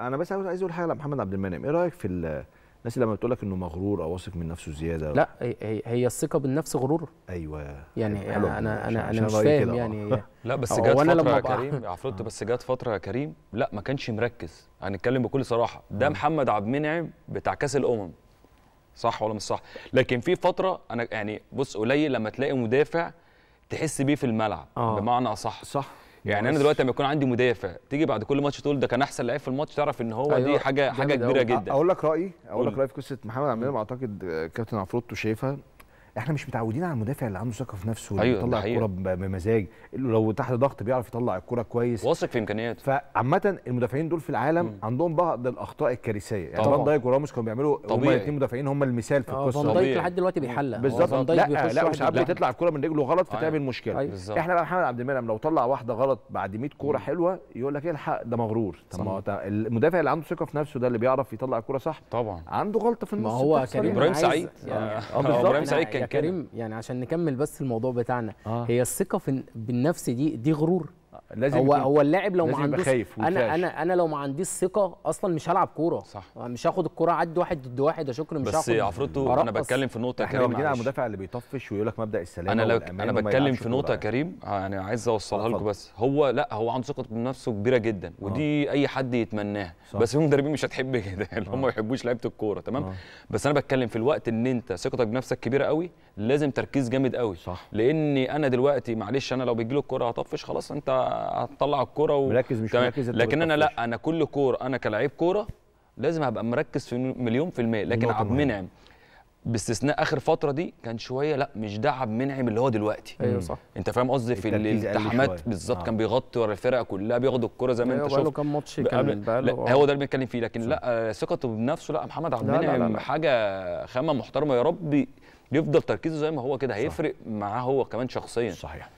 انا بس عايز اقول حاجه لمحمد عبد المنعم، ايه رايك في الناس لما بتقول لك انه مغرور او واثق من نفسه زياده؟ لا، هي الثقه بالنفس غرور. ايوه يعني انا مش فاهم يعني. لا بس جت فتره يا كريم، عفروتو بس جت فتره يا كريم لا ما كانش مركز، هنتكلم بكل صراحه. ده محمد عبد المنعم بتاع كاس الامم، صح ولا مش صح؟ لكن في فتره انا يعني بص، قليل لما تلاقي مدافع تحس بيه في الملعب، بمعنى اصح. صح يعني انا دلوقتي لما يكون عندي مدافع تيجي بعد كل ماتش تقول ده كان احسن لعيب في الماتش، تعرف ان هو أيوة. دي حاجه كبيره جدا. اقول لك رايي في قصه محمد عبد المنعم. اعتقد كابتن عفروتو شايفها، احنا مش متعودين على المدافع اللي عنده ثقه في نفسه، اللي بيطلع الكوره بمزاج، لو تحت ضغط بيعرف يطلع الكوره كويس، واثق في امكانياته. فعامه المدافعين دول في العالم عندهم بعض الاخطاء الكارثيه، يعني فان دايك وراموس كانوا بيعملوا، هم الاثنين مدافعين هم المثال في القصه. فان دايك لحد دلوقتي بيحلق بالظبط، فان دايك بيخش لا مش عارف بتطلع الكوره من رجله غلط فتعمل مشكله. احنا بقى محمد عبد المنعم لو طلع واحده غلط بعد 100 كوره حلوه يقول لك ايه الحق ده مغرور. طب المدافع اللي عنده ثقه في نفسه ده اللي بيعرف يطلع الكوره صح طبعا عنده غلطه في النص. ما هو ابراهيم سعيد، ابراهيم سعيد يا كريم، يعني عشان نكمل بس الموضوع بتاعنا. هي الثقه بالنفس دي غرور. لازم هو اللاعب لو ما عندوش، انا لو ما عنديش ثقه اصلا مش هلعب كوره، مش هاخد الكوره عدي واحد ضد واحد يا شكري، مش هاخد. بس عفروتو انا بتكلم في نقطه يا كريم، احنا على المدافع اللي بيطفش ويقول لك مبدا السلامه انا بتكلم في نقطه يا كريم يعني عايز اوصلها لكم. بس هو لا، هو عنده ثقه بنفسه كبيره جدا، ودي اي حد يتمناها، بس هم مدربين مش هتحب كده اللي هم ما يحبوش لعيبه الكوره، تمام. بس انا بتكلم في الوقت ان انت ثقتك بنفسك كبيره قوي، لازم تركيز جامد قوي، لان انا دلوقتي معلش انا لو بيجي لي الكوره هطفش خلاص، انت هتطلع الكوره مركز مش مركز. لكن انا لا، انا كل كوره انا كلاعب كوره لازم هبقى مركز في مليون في المية. لكن عبد المنعم باستثناء اخر فتره دي كان شويه لا، مش ده عبد المنعم اللي هو دلوقتي. ايوه صح، انت فاهم قصدي في الالتحامات بالظبط. كان بيغطي ورا الفرقه كلها، بياخد الكوره زي ما انت شفت. هو ده اللي بنتكلم فيه. لكن لا، ثقته بنفسه لا، محمد عبد المنعم حاجه خامه محترمه، يا رب يفضل تركيزه زي ما هو كده، هيفرق معاه هو كمان شخصيا. صحيح.